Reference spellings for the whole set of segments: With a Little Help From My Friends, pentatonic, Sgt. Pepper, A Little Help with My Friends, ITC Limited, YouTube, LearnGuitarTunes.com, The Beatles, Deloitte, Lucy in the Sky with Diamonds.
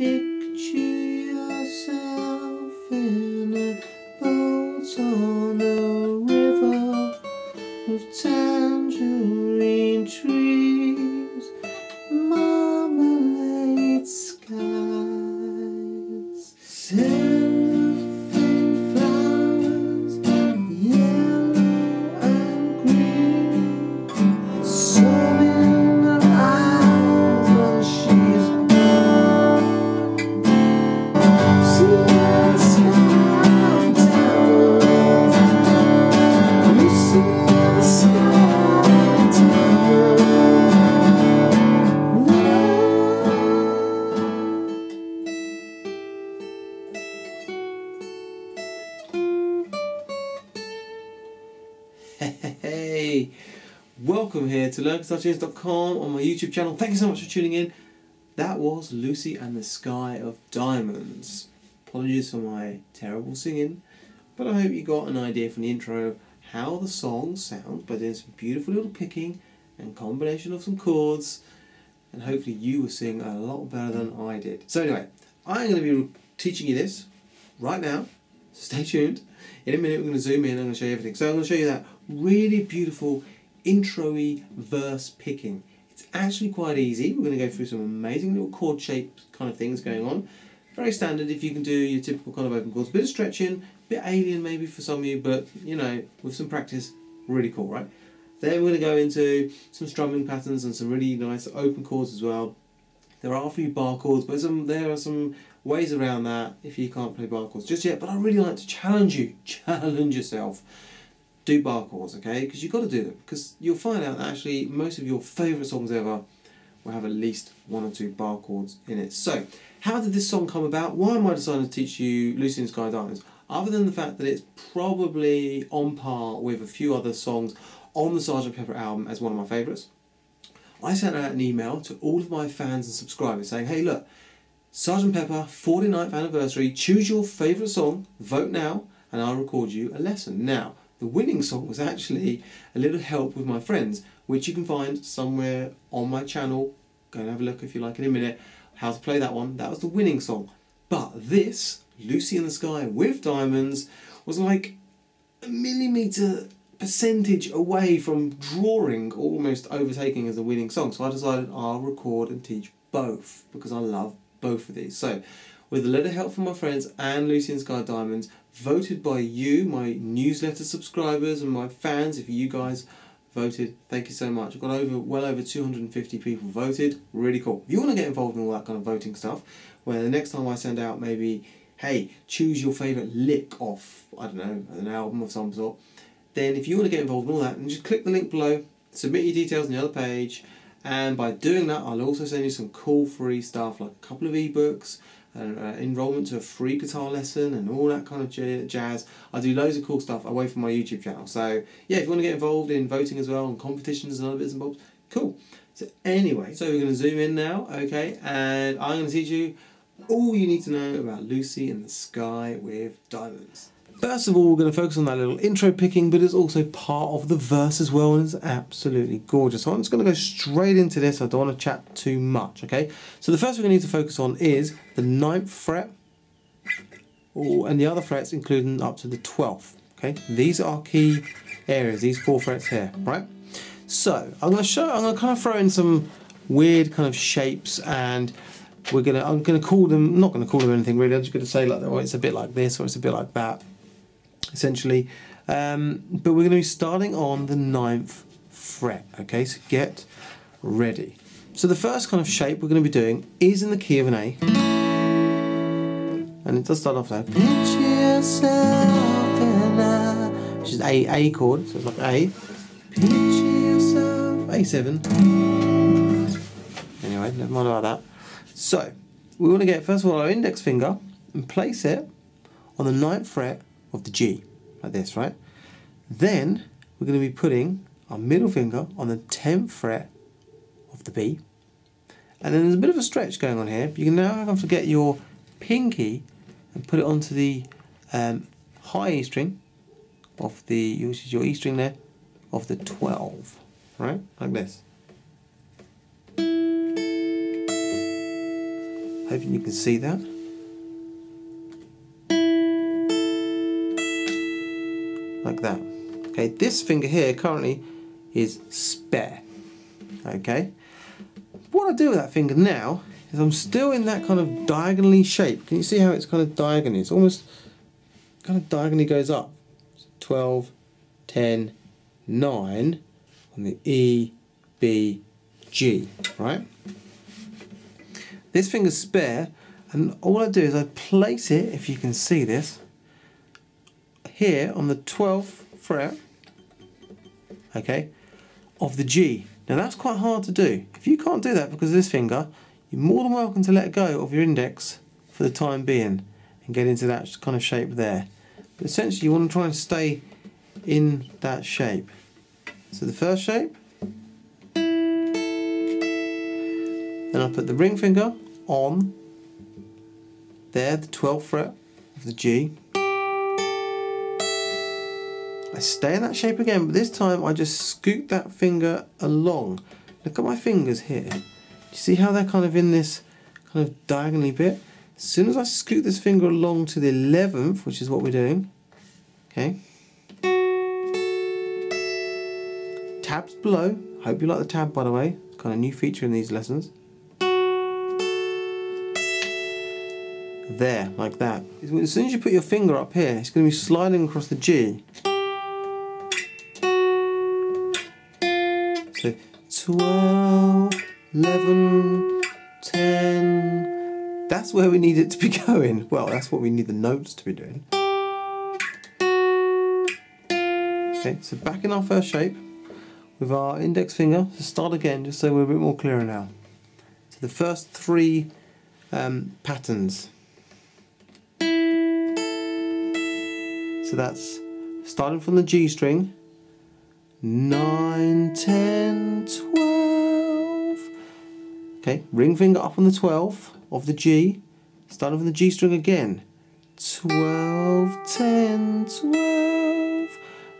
Picture yourself in a boat on the river of tangerine trees, marmalade skies, cellophane flowers, yellow and green, Hey, welcome here to LearnGuitarTunes.com on my YouTube channel. Thank you so much for tuning in. That was Lucy and the Sky with Diamonds. Apologies for my terrible singing, but I hope you got an idea from the intro how the song sounds by doing some beautiful little picking and combination of some chords, and hopefully you will sing a lot better than I did. So anyway, I'm going to be teaching you this right now. Stay tuned. In a minute we're going to zoom in and I'm going to show you everything. So I'm going to show you that really beautiful intro-y verse picking. It's actually quite easy. We're going to go through some amazing little chord shapes kind of things going on. Very standard if you can do your typical kind of open chords. A bit of stretching, a bit alien maybe for some of you, but you know, with some practice, really cool, right? Then we're going to go into some strumming patterns and some really nice open chords as well. There are a few bar chords, but there are some ways around that if you can't play bar chords just yet. But I really like to challenge you, challenge yourself. Do bar chords, okay? Because you've got to do them. Because you'll find out that actually most of your favourite songs ever will have at least one or two bar chords in it. So, how did this song come about? Why am I deciding to teach you Lucy in the Sky with Diamonds? Other than the fact that it's probably on par with a few other songs on the Sgt. Pepper album as one of my favourites. I sent out an email to all of my fans and subscribers saying, hey look, Sgt. Pepper 49th anniversary, choose your favourite song, vote now, and I'll record you a lesson. Now, the winning song was actually A Little Help with My Friends, which you can find somewhere on my channel. Go and have a look if you like in a minute, how to play that one. That was the winning song. But this, Lucy in the Sky with Diamonds, was like a percentage away from drawing, almost overtaking as a winning song. So I decided I'll record and teach both because I love both of these. So with a little help from my friends and Lucy in the Sky with Diamonds, voted by you, my newsletter subscribers and my fans, if you guys voted, thank you so much. I've got well over 250 people voted, really cool. If you want to get involved in all that kind of voting stuff, where the next time I send out maybe, hey, choose your favourite lick off, I don't know, an album of some sort, then if you want to get involved in all that, and just click the link below, submit your details on the other page, and by doing that I'll also send you some cool free stuff like a couple of ebooks, enrolment to a free guitar lesson and all that kind of jazz. I do loads of cool stuff away from my YouTube channel. So yeah, if you want to get involved in voting as well and competitions and other bits and bobs, cool. So anyway, so we're going to zoom in now, okay, and I'm going to teach you all you need to know about Lucy in the Sky with Diamonds. First of all, we're going to focus on that little intro picking, but it's also part of the verse as well, and it's absolutely gorgeous. So I'm just going to go straight into this. I don't want to chat too much, okay? So the first thing we need to focus on is the 9th fret, and the other frets, including up to the 12th, okay? These are key areas, these 4 frets here, right? So I'm going to kind of throw in some weird kind of shapes, and I'm going to call them, I'm not going to call them anything really, I'm just going to say like, oh, it's a bit like this, or it's a bit like that, essentially, but we're going to be starting on the 9th fret, okay, so get ready. So the first kind of shape we're going to be doing is in the key of an A, and it does start off there, which is A chord, so it's like A, A7, anyway, never mind about that. So we want to get, first of all, our index finger and place it on the 9th fret of the G, like this, right? Then we're going to be putting our middle finger on the 10th fret of the B, and then there's a bit of a stretch going on here, but you can now have to get your pinky and put it onto the high E string of the, which is your E string there, of the 12, right, like this. Hoping you can see that. Like that. Okay, this finger here currently is spare. Okay, what I do with that finger now is I'm still in that kind of diagonally shape. Can you see how it's kind of diagonally? It's almost kind of diagonally goes up. So 12, 10, 9 on the E, B, G, right? This finger's spare, and all I do is I place it, if you can see this, here on the 12th fret, okay, of the G. Now that's quite hard to do. If you can't do that because of this finger, you're more than welcome to let go of your index for the time being and get into that kind of shape there. But essentially you want to try and stay in that shape. So the first shape, then I put the ring finger on there, the 12th fret of the G. I stay in that shape again, but this time I just scoot that finger along. Look at my fingers here. Do you see how they're kind of in this kind of diagonally bit? As soon as I scoot this finger along to the 11th, which is what we're doing, okay, tabs below. Hope you like the tab, by the way. It's kind of a new feature in these lessons. There, like that. As soon as you put your finger up here, it's going to be sliding across the G. So 12, 11, 10. That's where we need it to be going. Well, that's what we need the notes to be doing. Okay, so back in our first shape with our index finger. So start again, just so we're a bit more clearer now. So the first three patterns. So that's starting from the G string. 9, 10, 12. Okay, ring finger up on the 12th of the G, starting from the G string again. 12, 10, 12.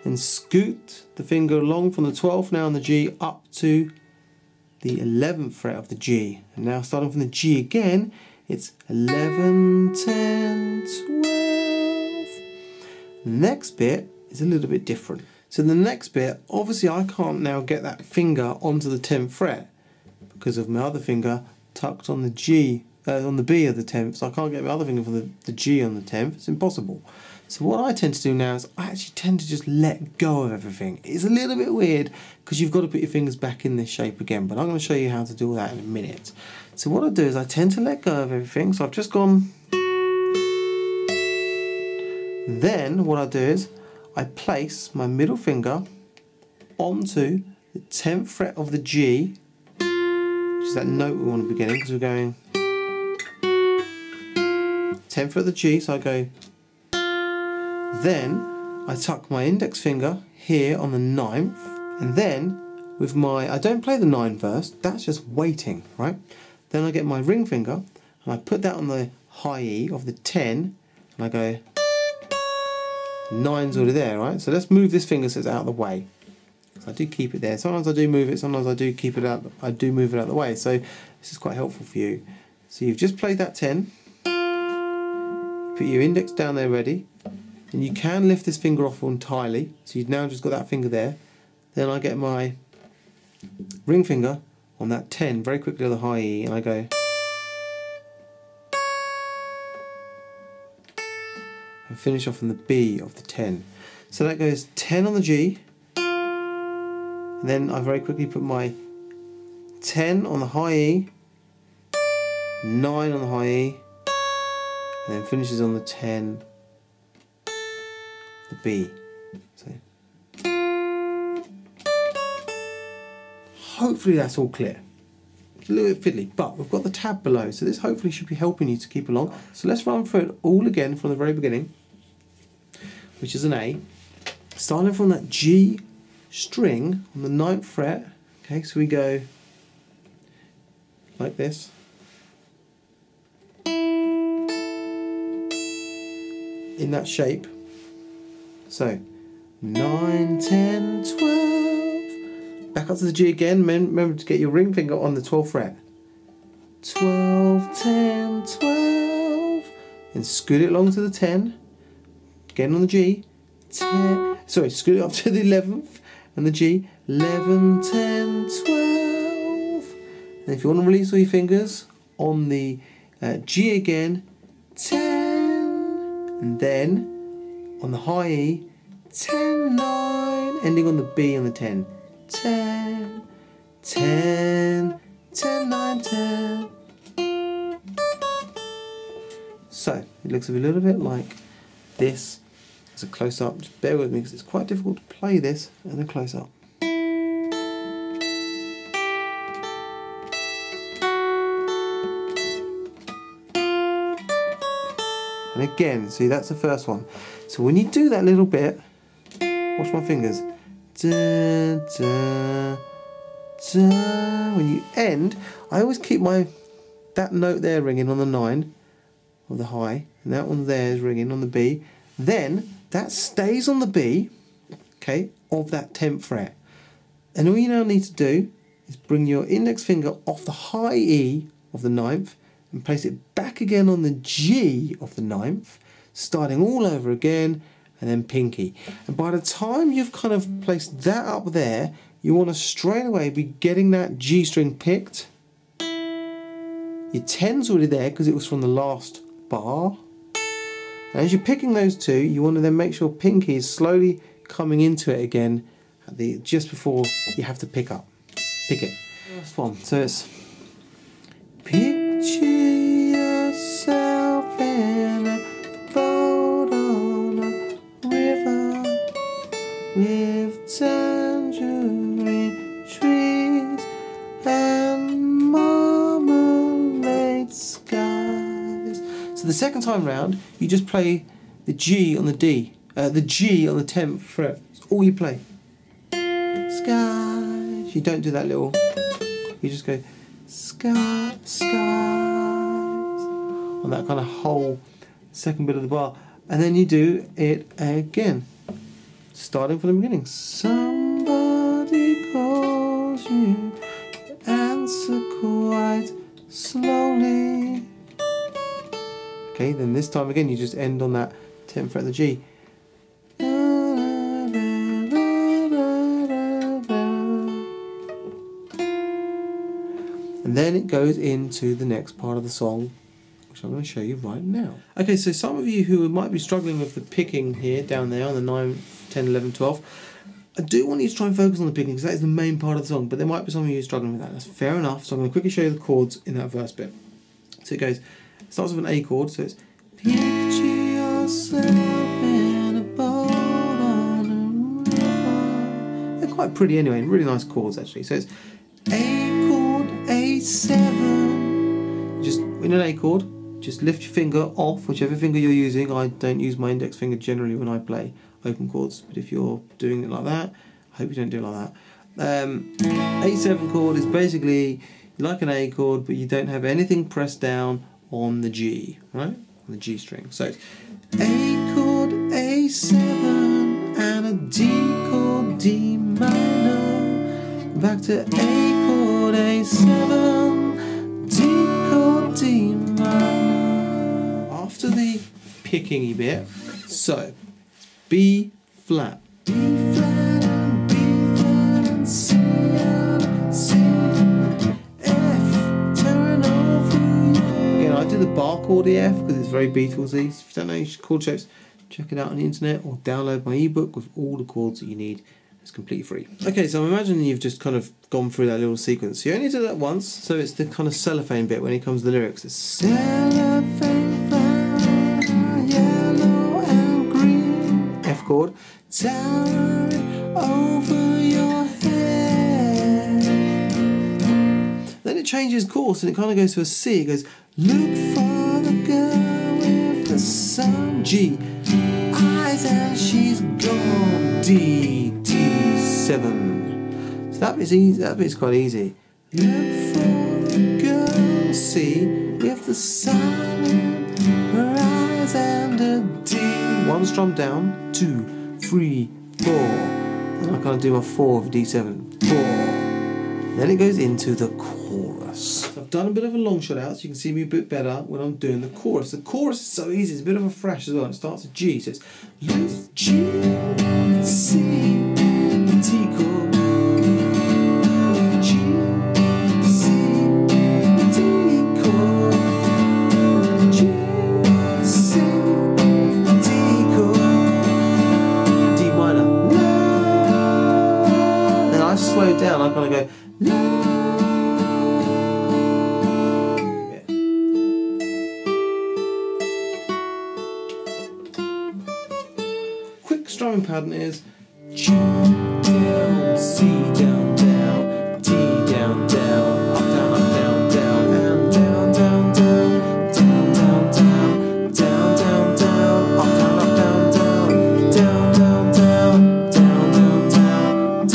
And scoot the finger along from the 12th now on the G up to the 11th fret of the G. And now starting from the G again, it's 11, 10, 12. The next bit is a little bit different. So the next bit, obviously I can't now get that finger onto the 10th fret because of my other finger tucked on the G, on the B of the 10th, so I can't get my other finger for the G on the 10th, it's impossible. So what I tend to do now is I actually tend to just let go of everything. It's a little bit weird because you've got to put your fingers back in this shape again, but I'm going to show you how to do that in a minute. So what I do is I tend to let go of everything, so I've just gone. Then what I do is I place my middle finger onto the 10th fret of the G, which is that note we want to be getting because we're going 10th fret of the G, so I go. Then I tuck my index finger here on the 9th, and then with my, I don't play the 9 first, that's just waiting, right? Then I get my ring finger and I put that on the high E of the 10 and I go. 9's already there, right? So let's move this finger so it's out of the way. So I do keep it there. Sometimes I do move it, sometimes I do keep it out, I do move it out of the way. So this is quite helpful for you. So you've just played that 10. Put your index down there ready. And you can lift this finger off entirely. So you've now just got that finger there. Then I get my ring finger on that 10 very quickly on the high E and I go. And finish off on the B of the 10. So that goes 10 on the G, and then I very quickly put my 10 on the high E, 9 on the high E, and then finishes on the 10, the B. So hopefully that's all clear. It's a little bit fiddly, but we've got the tab below, so this hopefully should be helping you to keep along. So let's run through it all again from the very beginning, which is an A, starting from that G string on the 9th fret, okay, so we go like this, in that shape, so 9, 10, 12, back up to the G again, remember to get your ring finger on the 12th fret, 12, 10, 12, and scoot it along to the 10, again on the G, 10, sorry, scoot it up to the 11th, and the G, 11, 10, 12, and if you want to release all your fingers, on the G again, 10, and then on the high E, 10, 9, ending on the B on the 10, 10, 10, 10, 9, 10. So, it looks a little bit like this. It's a close-up. Just bear with me because it's quite difficult to play this in a close-up. And again, see, that's the first one. So when you do that little bit, watch my fingers. Da, da, da. When you end, I always keep that note there ringing on the 9. Of the high, and that one there is ringing on the B, then that stays on the B, okay, of that 10th fret. And all you now need to do is bring your index finger off the high E of the 9th and place it back again on the G of the 9th, starting all over again, and then pinky. And by the time you've kind of placed that up there, you want to straight away be getting that G string picked. Your 10's already there because it was from the last bar. And as you're picking those two, you want to then make sure pinky is slowly coming into it again at the, just before you have to pick it. First one, so it's picture yourself in a boat on a river with tangerine trees and marmalade skies. So the second time round, you just play the G on the D, the G on the 10th fret. It's all you play. Skies. You don't do that little. You just go sky, skies on that kind of whole second bit of the bar, and then you do it again, starting from the beginning. Somebody calls you, answer quite slowly. Okay, then this time again you just end on that 10th fret of the G. And then it goes into the next part of the song, which I'm going to show you right now. Okay, so some of you who might be struggling with the picking here, down there on the 9, 10, 11, 12, I do want you to try and focus on the picking because that is the main part of the song, but there might be some of you struggling with that. That's fair enough, so I'm going to quickly show you the chords in that verse bit. So it goes... It starts with an A chord, so it's picture yourself in a boat on a river. They're quite pretty anyway, really nice chords actually. So it's A chord, A7. Just in an A chord, just lift your finger off, whichever finger you're using. I don't use my index finger generally when I play open chords, but if you're doing it like that, I hope you don't do it like that. A7 chord is basically like an A chord, but you don't have anything pressed down on the G, right? On the G string. So it's A chord, A7, and a D chord, D minor. Back to A chord, A7, D chord, D minor. After the picking-y bit, so it's B flat. B flat and B flat and C and C. The bar chord EF because it's very Beatlesy. If you don't know chord shapes, check it out on the internet or download my ebook with all the chords that you need. It's completely free. Okay, so I'm imagining you've just kind of gone through that little sequence. You only do that once, so it's the kind of cellophane bit when it comes to the lyrics. It's cellophane flower, yellow and green. F chord. Towering over your head. Then it changes course and it kind of goes to a C. It goes. Look for the girl with the sun, G, eyes and she's gone, D, D7. So that bit's easy, that bit's quite easy. Look for the girl, C, with the sun, her eyes and a D. One strum down, 2, 3, 4. And I kind of do my 4 of D7, 4. Then it goes into the chorus. I've done a bit of a long shot out so you can see me a bit better when I'm doing the chorus. The chorus is so easy, it's a bit of a thrash as well. It starts at G, so it's loose G, C, T chord, G, C, D chord, G, C, D chord, D minor, la. Then I slow down, I kind of go la. Strumming pattern is G down, C down, down, D down, down, up, down, down, and down, down, down, down, down, down, down, down, down, up, down, down, down, down, down, down, down, down, down, down, down,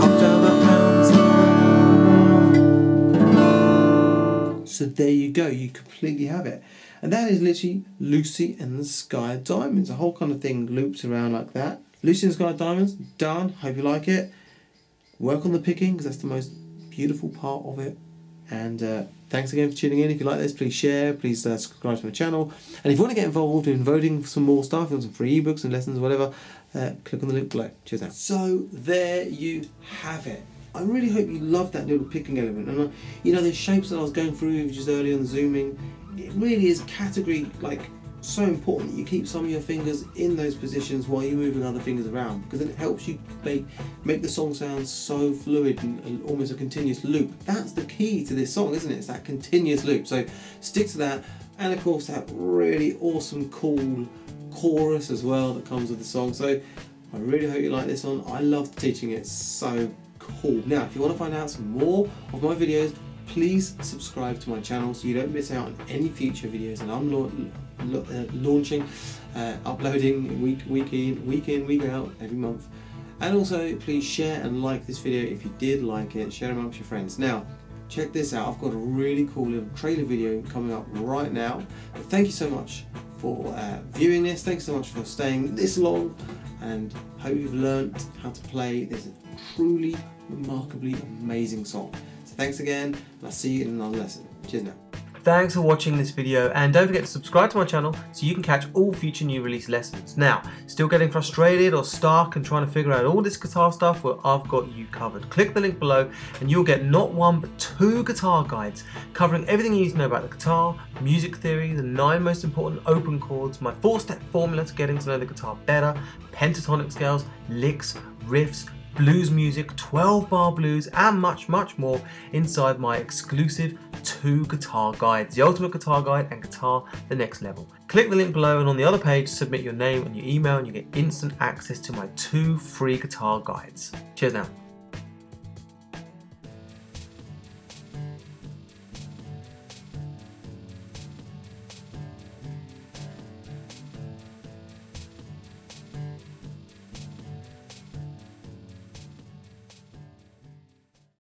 up, down, up, down. So there you go. You completely have it. And that is literally Lucy in the Sky with Diamonds. The whole kind of thing loops around like that. Lucy in the Sky with Diamonds, done. Hope you like it. Work on the picking because that's the most beautiful part of it. And thanks again for tuning in. If you like this, please share. Please subscribe to my channel. And if you want to get involved in voting for some more stuff, if you want some free ebooks and lessons, whatever, click on the link below. Cheers out. So there you have it. I really hope you loved that little picking element. And you know, the shapes that I was going through just earlier on, zooming. It really is category, like, so important that you keep some of your fingers in those positions while you're moving other fingers around, because it helps you make the song sound so fluid and almost a continuous loop. That's the key to this song, isn't it? It's that continuous loop. So stick to that, and of course that really awesome cool chorus as well that comes with the song. So I really hope you like this one. I loved teaching it. It's so cool. Now if you want to find out some more of my videos, please subscribe to my channel so you don't miss out on any future videos. And I'm launching, uploading week in, week out, every month. And also, please share and like this video if you did like it. Share amongst your friends. Now, check this out. I've got a really cool little trailer video coming up right now. But thank you so much for viewing this. Thanks so much for staying this long. And hope you've learned how to play this truly, remarkably amazing song. Thanks again, and I'll see you in another lesson. Cheers now. Thanks for watching this video, and don't forget to subscribe to my channel so you can catch all future new release lessons. Now, still getting frustrated or stuck and trying to figure out all this guitar stuff? Well, I've got you covered. Click the link below and you'll get not one but two guitar guides covering everything you need to know about the guitar, music theory, the 9 most important open chords, my 4-step formula to getting to know the guitar better, pentatonic scales, licks, riffs, blues music, 12-bar blues, and much, much more inside my exclusive 2 guitar guides, the Ultimate Guitar Guide and Guitar The Next Level. Click the link below, and on the other page, submit your name and your email, and you get instant access to my 2 free guitar guides. Cheers now.